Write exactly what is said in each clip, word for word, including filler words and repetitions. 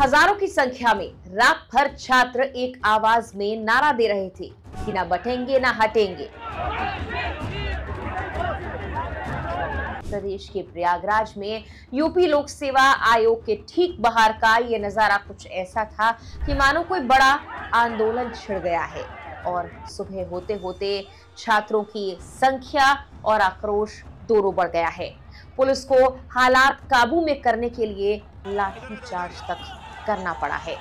हजारों की संख्या में रात भर छात्र एक आवाज में नारा दे रहे थे कि ना बैठेंगे ना हटेंगे। प्रदेश के प्रयागराज में यूपी लोक सेवा आयोग के ठीक बाहर का ये नजारा कुछ ऐसा था कि मानो कोई बड़ा आंदोलन छिड़ गया है और सुबह होते होते छात्रों की संख्या और आक्रोश दोनों बढ़ गया है। पुलिस को हालात काबू में करने के लिए लाठीचार्ज तक करना पड़ा है।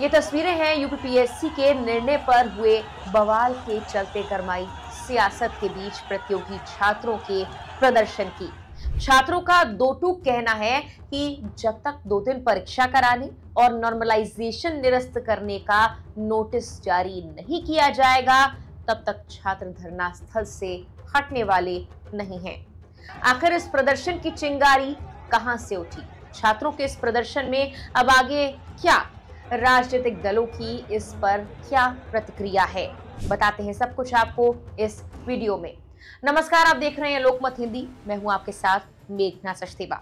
ये तस्वीरें हैं यूपीपीएससी के निर्णय पर हुए बवाल के चलते गरमाई सियासत के बीच प्रतियोगी छात्रों के प्रदर्शन की। छात्रों का दो टूक कहना है कि जब तक दो दिन परीक्षा कराने और नॉर्मलाइजेशन निरस्त करने का नोटिस जारी नहीं किया जाएगा तब तक छात्र धरना स्थल से हटने वाले नहीं हैं। आखिर इस प्रदर्शन की चिंगारी कहां से उठी? छात्रों के इस प्रदर्शन में अब आगे क्या? राजनीतिक दलों की इस पर क्या प्रतिक्रिया है? बताते हैं सब कुछ आपको इस वीडियो में। नमस्कार, आप देख रहे हैं लोकमत हिंदी, मैं हूं आपके साथ मेघना सचतेवा।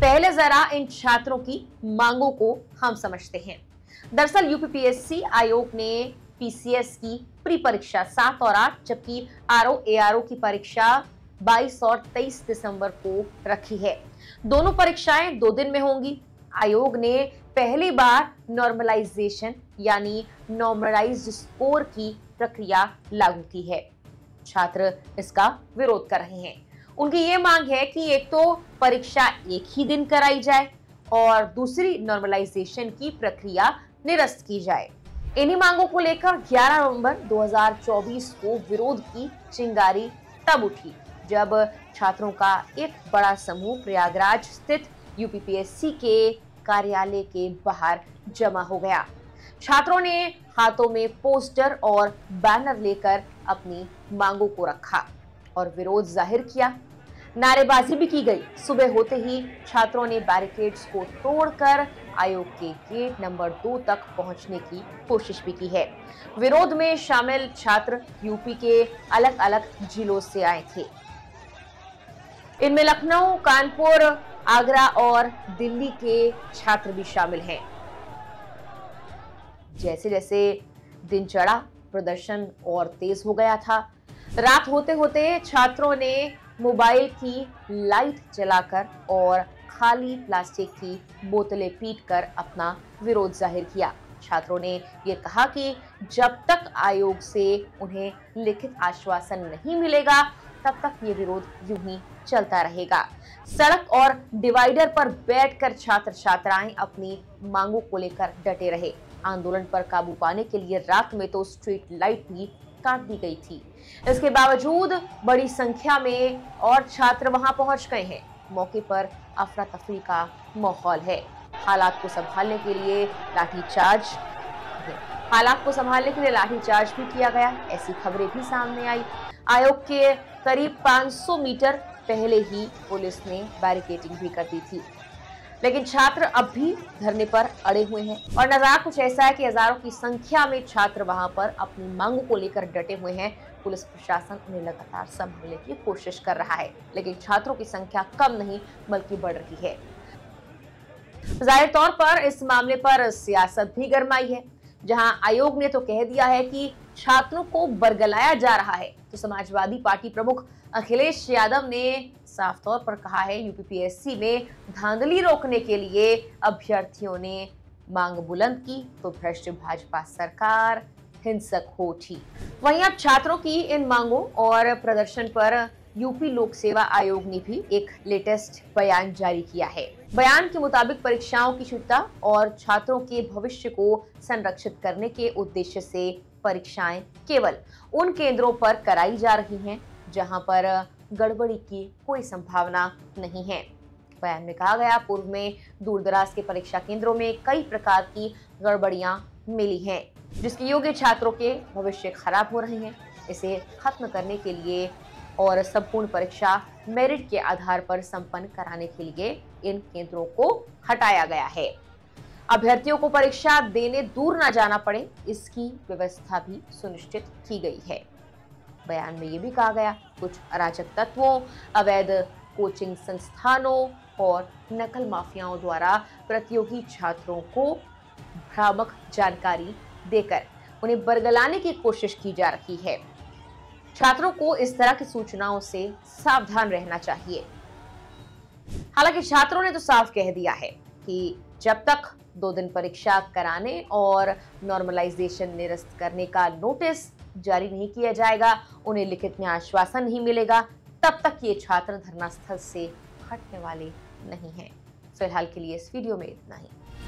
पहले जरा इन छात्रों की मांगों को हम समझते हैं। दरअसल यूपीपीएससी आयोग ने पीसीएस की प्री परीक्षा सात और आठ जबकि आरओ एआरओ की परीक्षा बाईस और तेईस दिसंबर को रखी है। दोनों परीक्षाएं दो दिन में होंगी। आयोग ने पहली बार नॉर्मलाइजेशन यानी नॉर्मलाइज स्कोर की प्रक्रिया लागू की है। छात्र इसका विरोध कर रहे हैं। उनकी ये मांग है कि एक तो परीक्षा एक ही दिन कराई जाए और दूसरी नॉर्मलाइजेशन की प्रक्रिया निरस्त की जाए। इन्हीं मांगों को लेकर ग्यारह नवंबर दो हजार चौबीस को विरोध की चिंगारी तब उठी जब छात्रों का एक बड़ा समूह प्रयागराज स्थित यूपीपीएससी के कार्यालय के बाहर जमा हो गया। छात्रों ने हाथों में पोस्टर और बैनर लेकर अपनी मांगों को रखा और विरोध जाहिर किया। नारेबाजी भी की गई। सुबह होते ही छात्रों ने बैरिकेड्स को तोड़कर आयोग के गेट नंबर दो तक पहुंचने की कोशिश भी की है। विरोध में शामिल छात्र यूपी के अलग अलग जिलों से आए थे। इनमें लखनऊ, कानपुर, आगरा और दिल्ली के छात्र भी शामिल हैं। जैसे जैसे दिन चढ़ा प्रदर्शन और तेज हो गया था। रात होते होते छात्रों ने मोबाइल की लाइट जलाकर और खाली प्लास्टिक की बोतलें पीटकर अपना विरोध जाहिर किया। छात्रों ने ये कहा कि जब तक आयोग से उन्हें लिखित आश्वासन नहीं मिलेगा तब तक ये विरोध यूं ही चलता रहेगा। सड़क और डिवाइडर पर बैठकर छात्र छात्राएं अपनी मांगों को लेकर डटे रहे। आंदोलन पर काबू पाने के लिए रात में तो स्ट्रीट लाइट भी काट दी गई थी। इसके बावजूद बड़ी संख्या में और छात्र वहां पहुंच गए हैं। मौके पर अफरा तफरी का माहौल है। हालात को संभालने के लिए लाठीचार्ज हालात को संभालने के लिए लाठीचार्ज भी किया गया, ऐसी खबरें भी सामने आई। आयोग के करीब पाँच सौ मीटर पहले ही पुलिस ने बैरिकेडिंग भी कर दी थी, लेकिन छात्र अब भी धरने पर अड़े हुए हैं और नजारा कुछ ऐसा है कि हजारों की संख्या में छात्र वहां पर अपनी मांगों को लेकर डटे हुए हैं। पुलिस प्रशासन उन्हें लगातार संभालने की कोशिश कर रहा है, लेकिन छात्रों की संख्या कम नहीं बल्कि बढ़ रही है। जाहिर तौर पर इस मामले पर सियासत भी गरमाई है। जहां आयोग ने तो कह दिया है कि छात्रों को बरगलाया जा रहा है, तो समाजवादी पार्टी प्रमुख अखिलेश यादव ने साफ तौर पर कहा है यूपीपीएससी में धांधली रोकने के लिए अभ्यर्थियों ने मांग बुलंद की तो भ्रष्ट भाजपा सरकार हिंसक हो उठी। वहीं अब छात्रों की इन मांगों और प्रदर्शन पर यूपी लोक सेवा आयोग ने भी एक लेटेस्ट बयान जारी किया है। बयान के मुताबिक परीक्षाओं की शुद्धता और छात्रों के भविष्य को संरक्षित करने के उद्देश्य से परीक्षाएं केवल उन केंद्रों पर कराई जा रही हैं जहां पर गड़बड़ी की कोई संभावना नहीं है। बयान में कहा गया, पूर्व में दूरदराज के परीक्षा केंद्रों में कई प्रकार की गड़बड़ियां मिली हैं जिसके योग्य छात्रों के भविष्य खराब हो रहे हैं। इसे खत्म करने के लिए और संपूर्ण परीक्षा मेरिट के आधार पर संपन्न कराने के लिए इन केंद्रों को हटाया गया है। अभ्यर्थियों को परीक्षा देने दूर न जाना पड़े, इसकी व्यवस्था भी सुनिश्चित की गई है। बयान में ये भी कहा गया, कुछ अराजक तत्वों, अवैध कोचिंग संस्थानों और नकल माफियाओं द्वारा प्रतियोगी छात्रों को भ्रामक जानकारी देकर उन्हें बरगलाने की कोशिश की जा रही है। छात्रों को इस तरह की सूचनाओं से सावधान रहना चाहिए। हालांकि छात्रों ने तो साफ कह दिया है कि जब तक दो दिन परीक्षा कराने और नॉर्मलाइजेशन निरस्त करने का नोटिस जारी नहीं किया जाएगा, उन्हें लिखित में आश्वासन नहीं मिलेगा, तब तक ये छात्र धरना स्थल से हटने वाले नहीं हैं। फिलहाल के लिए इस वीडियो में इतना ही।